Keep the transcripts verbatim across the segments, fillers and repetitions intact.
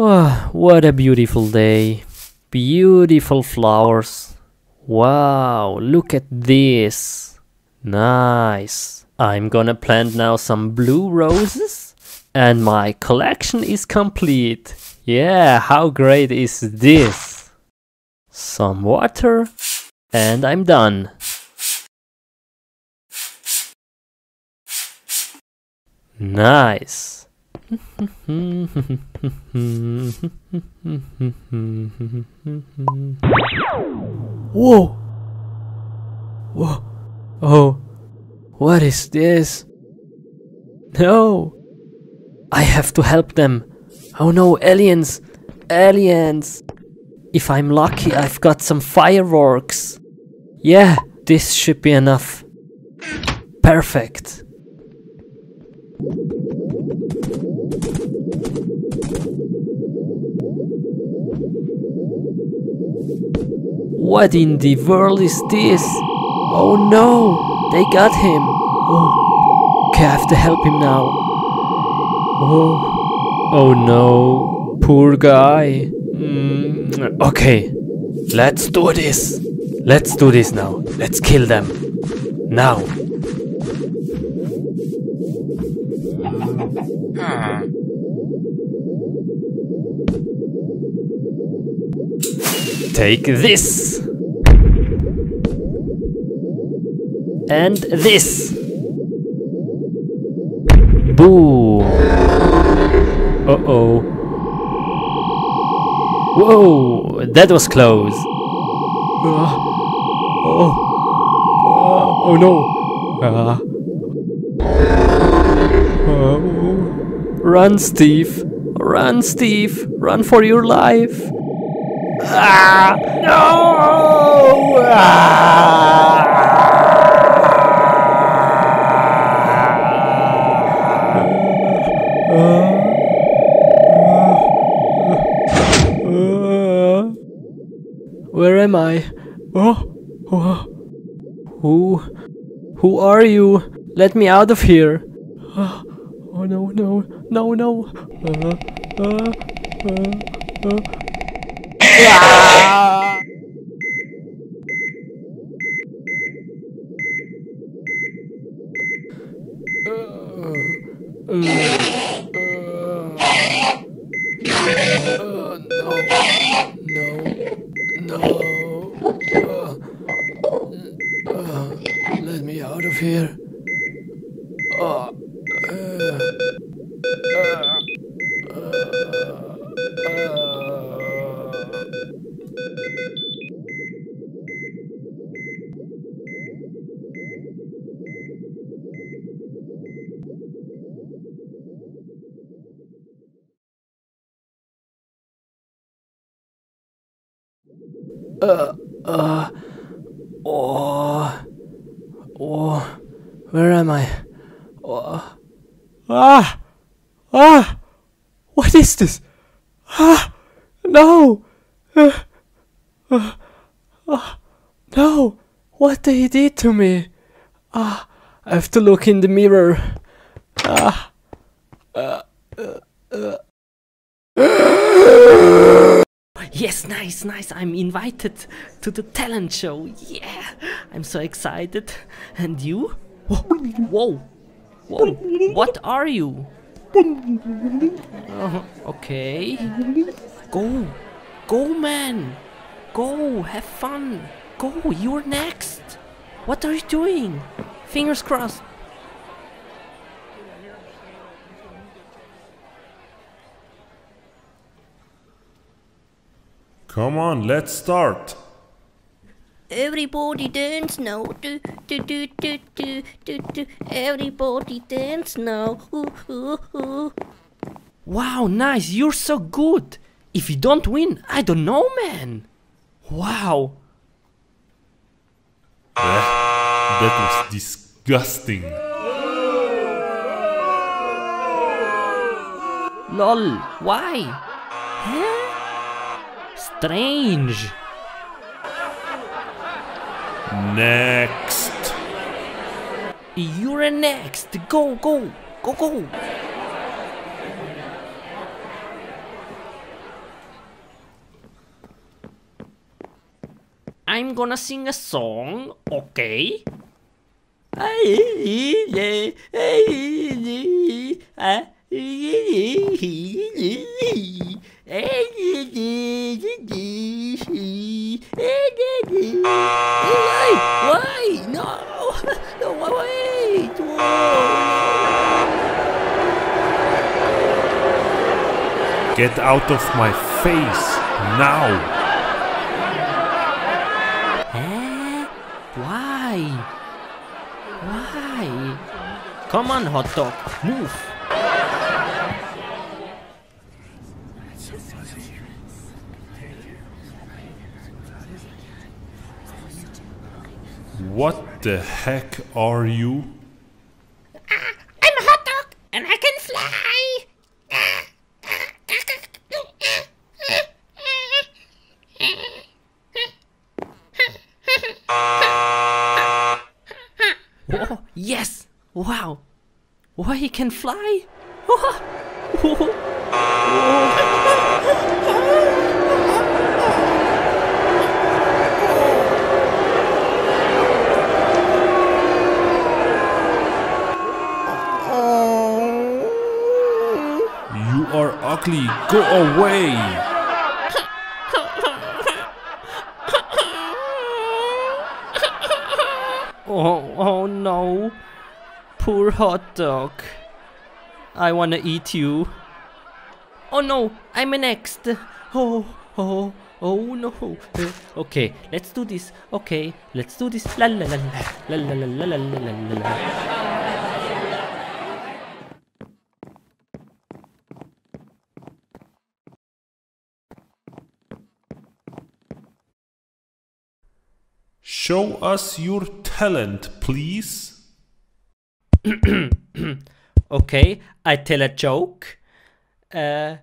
Oh, what a beautiful day. Beautiful flowers. Wow, look at this. Nice. I'm gonna plant now some blue roses and my collection is complete. Yeah, how great is this? Some water and I'm done. Nice. Whoa! Whoa! Oh! What is this? No! I have to help them! Oh no, aliens! Aliens! If I'm lucky, I've got some fireworks! Yeah, this should be enough. Perfect! What in the world is this? Oh no! They got him! Oh. Okay, I have to help him now. Oh, oh no. Poor guy. Mm. Okay, let's do this. Let's do this now. Let's kill them. Now. Take this! And this! Boo! Uh-oh. Whoa! That was close! Uh, oh. Uh, oh no! Uh. Uh. Run, Steve! Run, Steve! Run for your life! Ah, no! Ah. Where am I? Oh, oh. Who? Who are you? Let me out of here! Oh, oh no, no, no, no! Uh, uh, uh, uh. Ah! Uh, uh, uh, no, no, no. Uh, uh, let me out of here. Uh, uh, uh, uh, uh. Uh, uh, oh, oh, where am I? Oh. Ah, ah, what is this? Ah, no, uh, uh, uh, no, what they did to me? Ah, I have to look in the mirror. Ah, uh, uh, uh. Yes, nice, nice, I'm invited to the talent show, yeah! I'm so excited. And you? Whoa! Whoa! What are you? Uh, okay. Go! Go, man! Go, have fun! Go, you're next! What are you doing? Fingers crossed! Come on, let's start. Everybody dance now. Do, do, do, do, do, do, do. Everybody dance now. Ooh, ooh, ooh. Wow, nice. You're so good. If you don't win, I don't know, man. Wow. That, that was disgusting. Lol, why? Huh? Strange. Next. You're next. Go, go, go, go. I'm gonna sing a song, okay? Why? No! No, wait! Whoa. Get out of my face now! Why? Why? Come on, hot dog, move! What the heck are you? Uh, I'm a hot dog and I can fly! Oh, yes! Wow! Why he can fly? Oh, oh, oh. You are ugly! Go away! Oh, oh no, poor hot dog. I wanna eat you. Oh no, I'm an ex. Oh, oh, oh no. Okay, let's do this. Okay, let's do this. La la la la la la la la la la. Show us your talent, please. Okay, I tell a joke. Uh,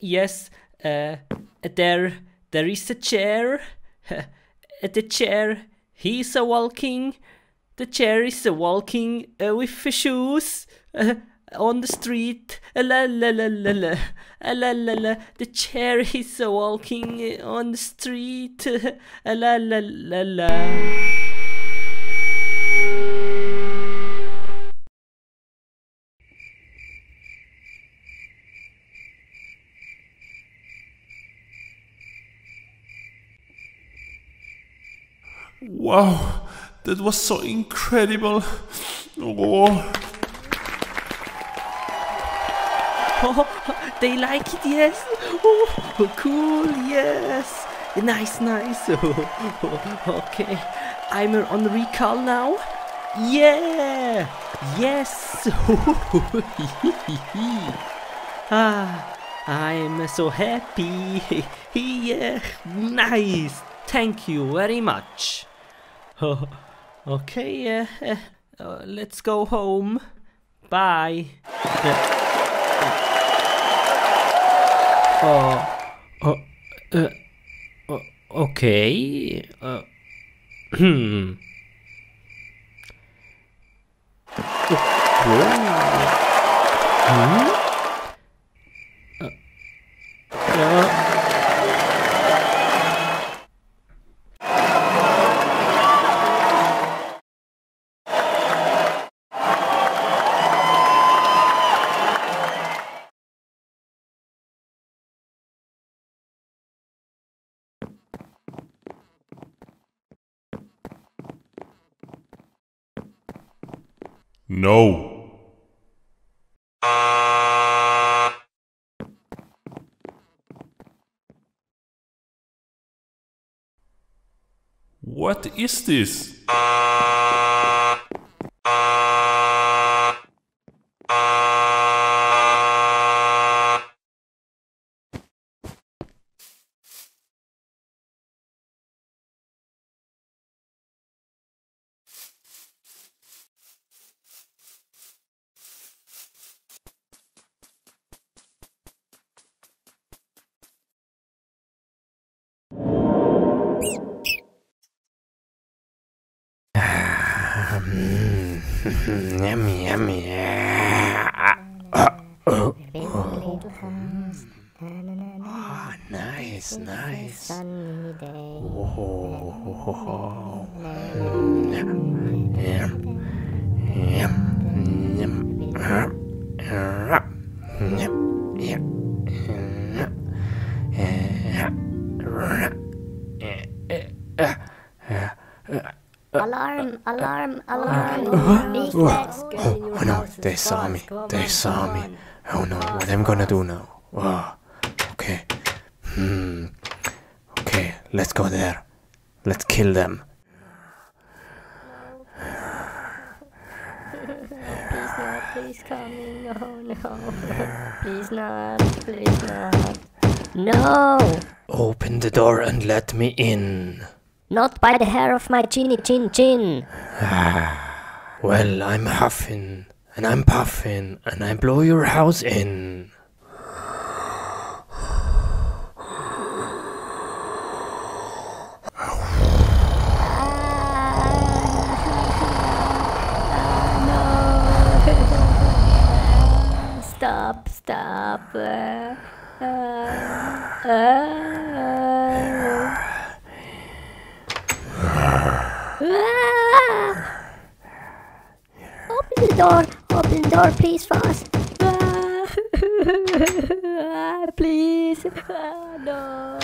yes, uh, there, there is a chair. The chair, he's a walking. The chair is a walking uh, with shoes uh, on the street. La la la la la. La la la, the chair is walking on the street. La la la la. Wow, that was so incredible. Oh. Oh, they like it, yes. Oh, cool, yes. Nice, nice. Okay, I'm on recall now. Yeah, yes. Ah, I'm so happy. Yeah, nice. Thank you very much. Okay, uh, uh, let's go home. Bye. Uh, uh, uh, uh, okay. Uh, hmm. Huh? Uh, uh. No. What is this? Yummy, yummy. Oh, Nice, nice. Sunny day. Whoa. Yum, yum, yum, yum, yum. Alarm, alarm, alarm. Oh no, they saw me. They saw me. Oh no, what am I gonna do now? Oh, okay. Hmm. Okay, let's go there. Let's kill them. Please not, please come. No, no. Please not, please not. No! Open the door and let me in. Not by the hair of my chinny chin chin. Well, I'm huffing, and I'm puffing, and I blow your house in. Ah, no. Stop, stop. Uh, uh, uh. Ah! Open the door, open the door, please, fast. Ah. ah, please, ah, no.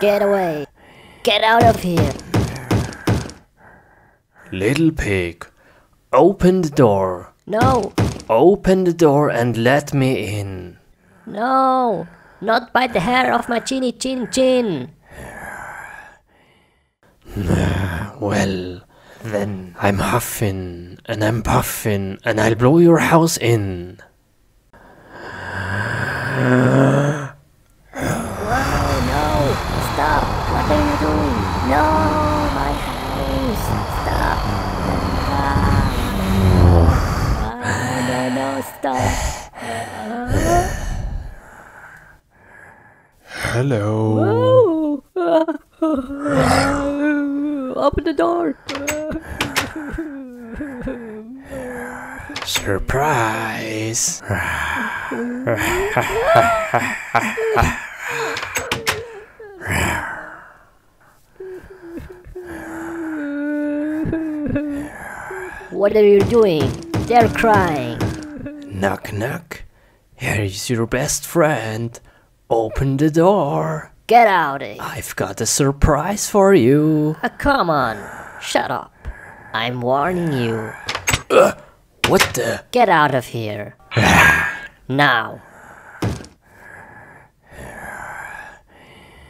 Get away, get out of here. Little pig, open the door. No. Open the door and let me in. No, not by the hair of my chinny chin chin. Well, then I'm huffing and I'm puffing and I'll blow your house in. Wow, no, stop, what are you doing? No, my house, stop. Ah, ah, no, no, stop. Ah. Hello. Whoa. Open the door! Surprise! What are you doing? They're crying! Knock knock! Here is your best friend! Open the door! Get out of here. I've got a surprise for you. Uh, come on. Shut up. I'm warning you. Uh, what the? Get out of here. Now.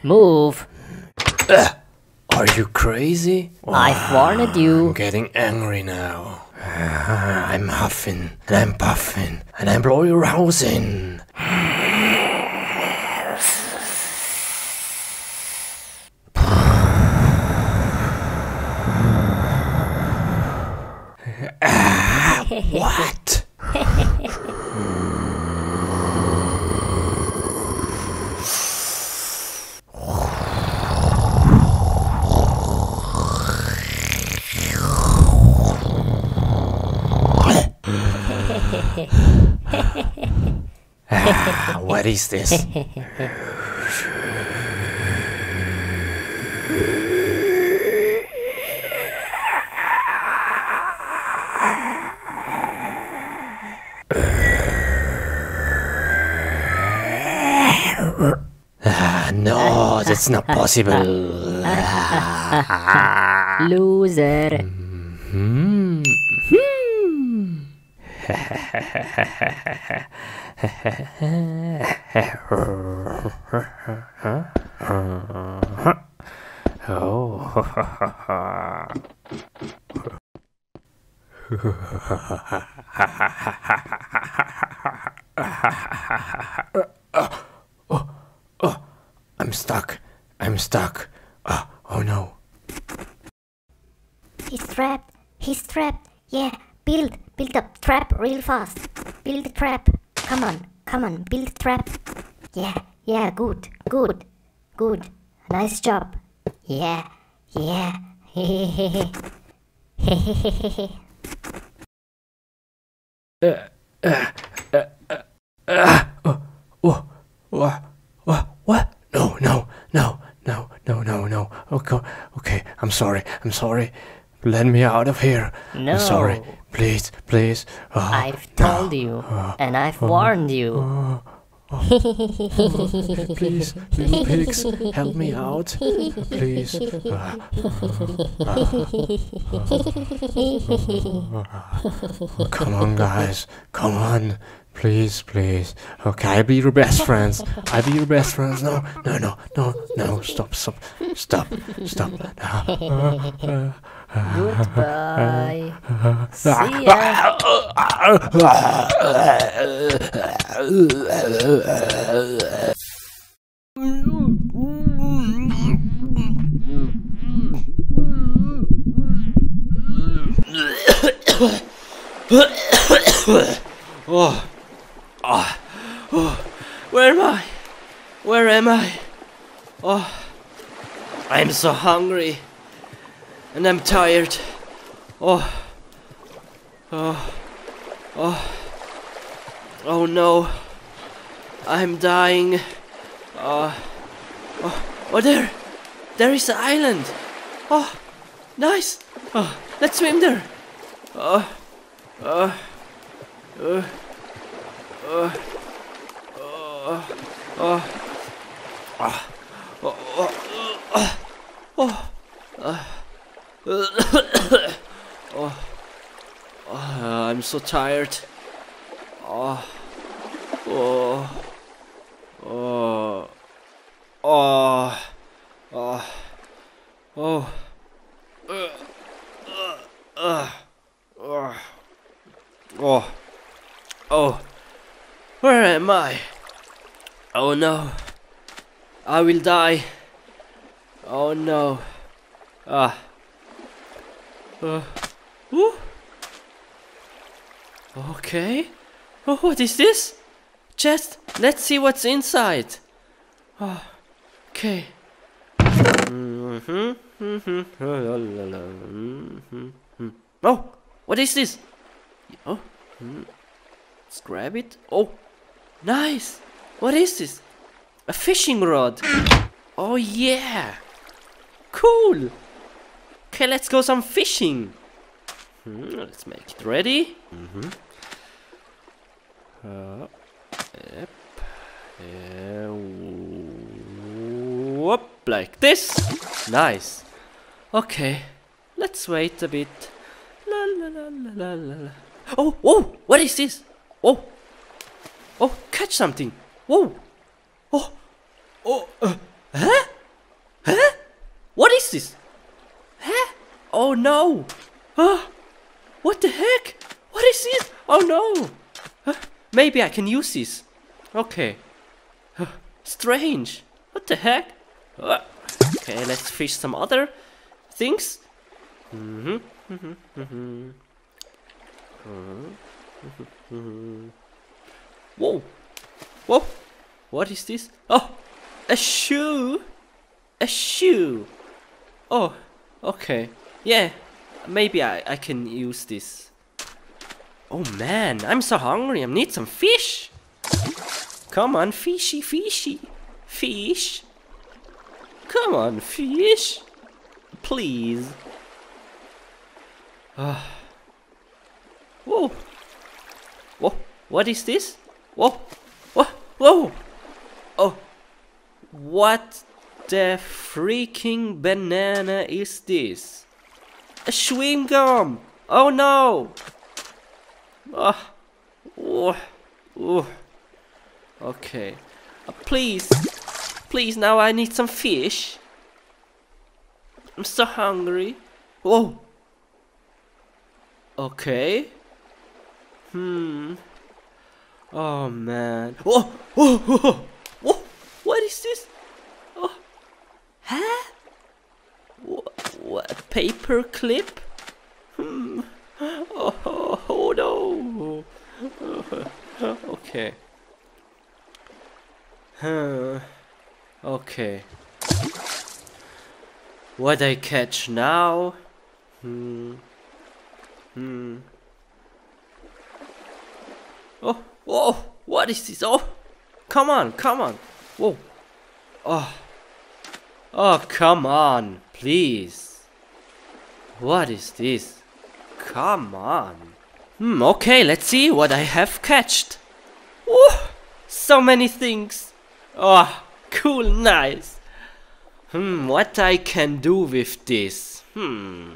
Move. Uh, are you crazy? I've warned you. I'm getting angry now. I'm huffing and I'm puffing and I blow your house in. What? ah, what is this? No, that's not possible. Loser. Mm-hmm. Oh. I'm stuck. I'm stuck. Uh, oh no. He's trapped. He's trapped. Yeah, build. Build a trap real fast. Build a trap. Come on. Come on. Build a trap. Yeah. Yeah. Good. Good. Good. Nice job. Yeah. Yeah. Hehehehe. Hehehehe. Uh, uh, uh, uh, uh, oh, oh. I'm sorry, I'm sorry. Let me out of here. No. I'm sorry. Please, please. Oh, I've told no. you, oh, and I've oh, warned you. Oh, oh, oh, oh, please, little pigs, help me out. Please. Come on, guys. Come on. Please, please. Okay, I'll be your best friends. I'll be your best friends. No, no, no, no, no. Stop, stop, stop, stop. No. Goodbye. See ya. Oh. Oh. Oh. Where am I? Where am I? Oh, I'm so hungry. And I'm tired. Oh. Oh. Oh. Oh no. I'm dying. Uh. Oh. Oh, there. There is an island. Oh. Nice. Oh. Let's swim there. Oh. Uh. Uh. Uh. Uh. Uh. Uh. Oh. Oh. Uh. oh, oh, I'm so tired. Oh, oh, oh, oh, oh, oh, oh, oh, oh, oh, where am I? Oh no, I will die. Oh no, ah. Uh, ooh. Okay. Oh, what is this? Chest. Let's see what's inside. Oh, okay. Oh, what is this? Oh, let's grab it. Oh, nice. What is this? A fishing rod. Oh yeah. Cool. Okay, let's go some fishing. Hmm, let's make it ready. Mm-hmm. Uh, yep. Yeah, whoop, like this. Nice. Okay, let's wait a bit. La, la, la, la, la, la. Oh, whoa! What is this? Oh, oh! Catch something! Whoa! Oh, oh! Uh, huh? Huh? What is this? Huh? Oh no! Huh? What the heck? What is this? Oh no! Huh? Maybe I can use this. Okay. Huh. Strange. What the heck? Uh. Okay, let's fish some other things. Mm-hmm. Mm-hmm. Mm-hmm. Mm-hmm. Mm-hmm. Whoa! Whoa! What is this? Oh! A shoe! A shoe! Oh! Okay, yeah, maybe I, I can use this. Oh man, I'm so hungry, I need some fish. Come on, fishy, fishy. Fish. Come on, fish. Please. Uh. Whoa. Whoa, what is this? Whoa, whoa, whoa. Oh, what? The freaking banana is this? A chewing gum! Oh no! Oh. Oh. Oh. Okay. Uh, please! Please, now I need some fish! I'm so hungry! Whoa! Okay. Hmm. Oh man. Whoa! Whoa! Whoa! Whoa! What is this? Huh? What? A paper clip? Hmm. Oh, oh, oh no. Okay. Huh. Okay. What I catch now? Hmm. Hmm. Oh, oh, what is this? Oh, come on, come on. Whoa. Oh. Oh, come on, please. What is this? Come on. Hmm, okay, let's see what I have catched. Woo! So many things. Oh, cool, nice. Hmm, what I can do with this? Hmm.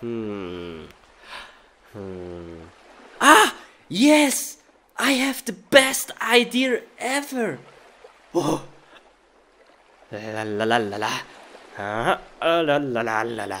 Hmm. Hmm. Ah, yes! I have the best idea ever. Oh. La la la la la. Ah, la la la la la.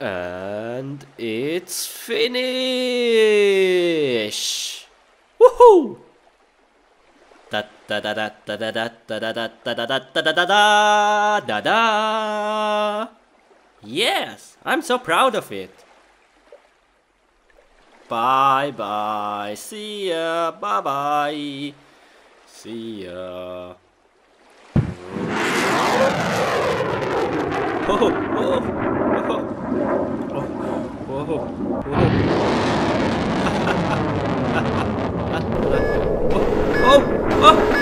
And it's finished. Woohoo! Da da da da da da da da da da da da da da da. Yes, I'm so proud of it. Bye bye, see ya. Bye bye, see ya. Oh, oh, oh, oh, oh,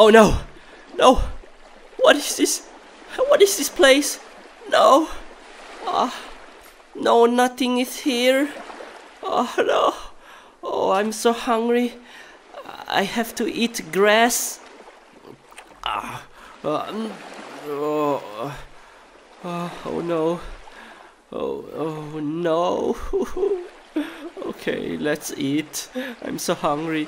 Oh no, no, what is this, what is this place, no, uh, no, nothing is here, oh no, oh I'm so hungry, I have to eat grass, uh, um, oh, oh, oh no, oh, oh no, okay, let's eat, I'm so hungry.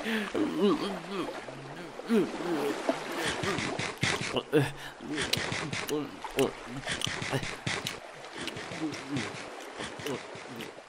Mm-hmm.